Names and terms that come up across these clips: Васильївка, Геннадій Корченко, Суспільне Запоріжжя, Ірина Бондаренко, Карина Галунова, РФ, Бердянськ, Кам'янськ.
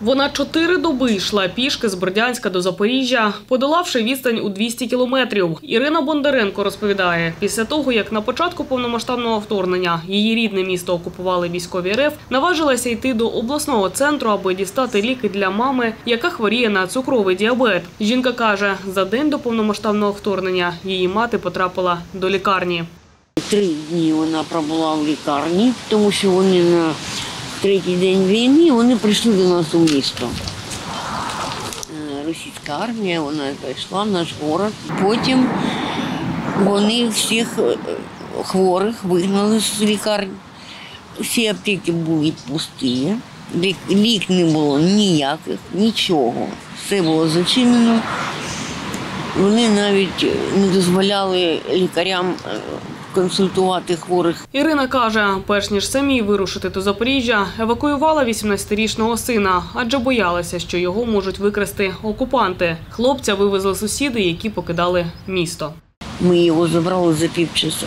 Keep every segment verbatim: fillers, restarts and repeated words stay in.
Вона чотири доби йшла пішки з Бердянська до Запоріжжя, подолавши відстань у двісті кілометрів. Ірина Бондаренко розповідає, після того, як на початку повномасштабного вторгнення її рідне місто окупували військові РФ, наважилася йти до обласного центру, аби дістати ліки для мами, яка хворіє на цукровий діабет. Жінка каже, за день до повномасштабного вторгнення її мати потрапила до лікарні. Три дні вона пробула в лікарні, тому що вони на третій день війни вони прийшли до нас у місто. Російська армія, вона прийшла в наш город. Потім вони всіх хворих вигнали з лікарні. Всі аптеки були пусті, лік не було ніяких, нічого. Все було зачинено. Вони навіть не дозволяли лікарям консультувати хворих. Ірина каже, перш ніж самі вирушити до Запоріжжя, евакуювала вісімнадцятирічного сина, адже боялася, що його можуть викрасти окупанти. Хлопця вивезли сусіди, які покидали місто. Ми його забрали за півчаса.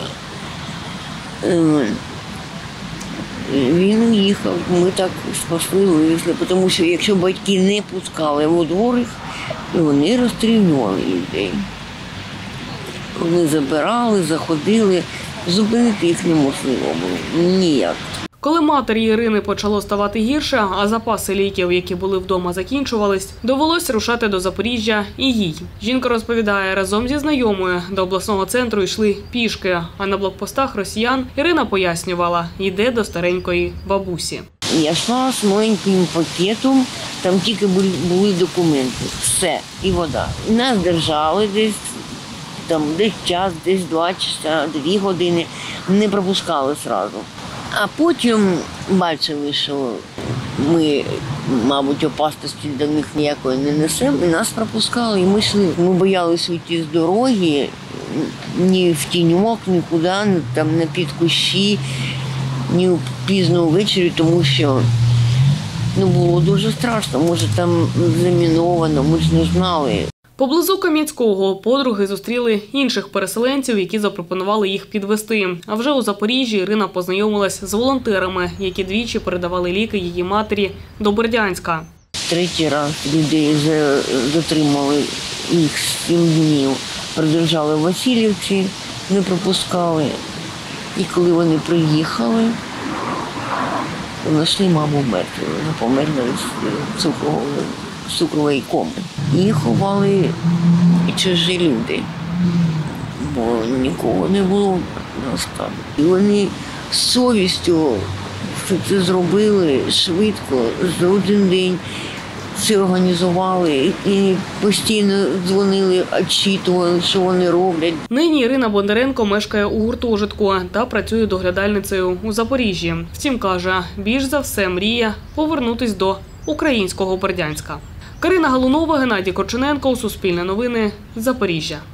Він їхав, ми так спасли, вивезли, тому що якщо батьки не пускали во дворі, вони розстрілювали людей. Вони забирали, заходили, зупинити їх неможливо було, ніяк. Коли матері Ірини почало ставати гірше, а запаси ліків, які були вдома, закінчувались, довелось рушати до Запоріжжя і їй. Жінка розповідає, разом зі знайомою до обласного центру йшли пішки, а на блокпостах росіян Ірина пояснювала, йде до старенької бабусі. Я йшла з маленьким пакетом, там тільки були документи, все, і вода. Нас держали десь. Там десь час, десь два часа, дві години, не пропускали одразу. А потім бачили, що ми, мабуть, опасності до них ніякої не несемо, і нас пропускали, і ми йшли. Ми боялися уйти з дороги, ні в тіньок, нікуди, там, не під кущі, ні пізно ввечері, тому що ну, було дуже страшно, може там заміновано, ми ж не знали. Поблизу Кам'янського подруги зустріли інших переселенців, які запропонували їх підвезти. А вже у Запоріжжі Ірина познайомилась з волонтерами, які двічі передавали ліки її матері до Бердянська. Третій раз людей затримали, їх сім днів придержали в Васильівці, не пропускали. І коли вони приїхали, знайшли маму мертву, вона померла від цукрового цукрової коми. Їх ховали чужі люди, бо нікого не було на останку. І вони з совістю це зробили швидко, за один день це організували і постійно дзвонили, очитували, що вони роблять. Нині Ірина Бондаренко мешкає у гуртожитку та працює доглядальницею у Запоріжжі. Втім, каже, більш за все мріє повернутись до українського Бердянська. Карина Галунова, Геннадій Корченко, Суспільне новини, Запоріжжя.